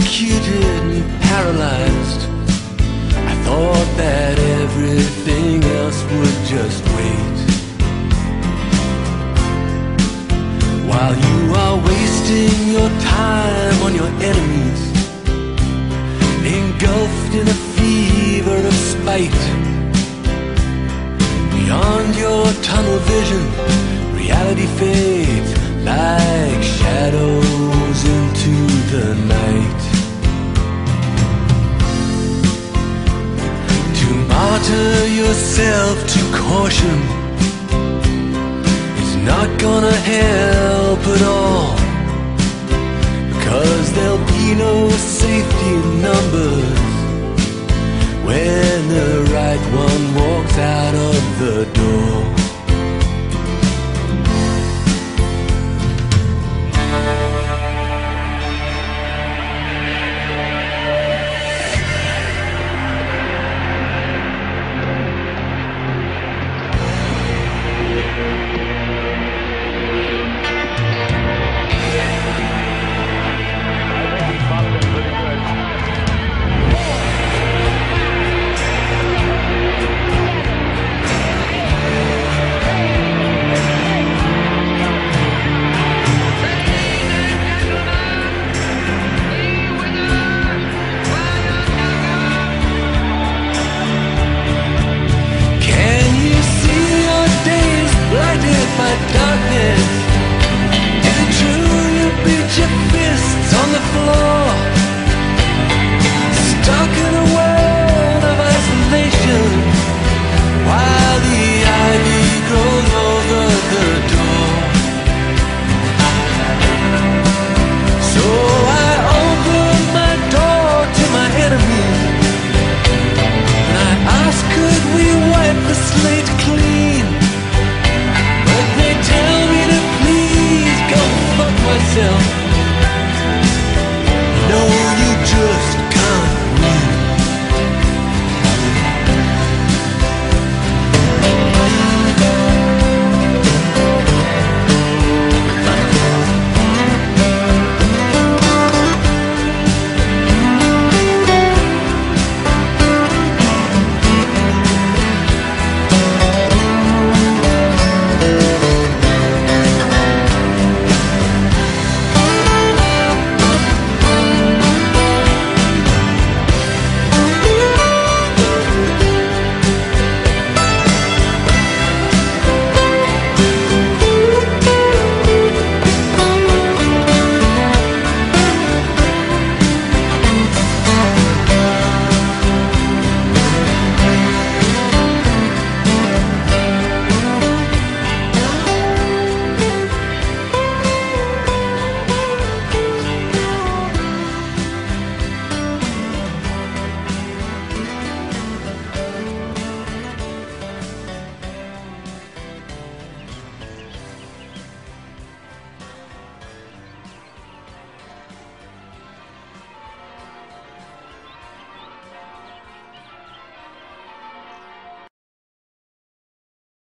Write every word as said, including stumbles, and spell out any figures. electrocuted and paralyzed. I thought that everything else would just wait. While you are wasting your time on your enemies, engulfed in a fever of spite, beyond your tunnel vision, reality fades like shadows into the night. To martyr yourself to caution is not gonna help at all, because there'll be no safety in numbers when the right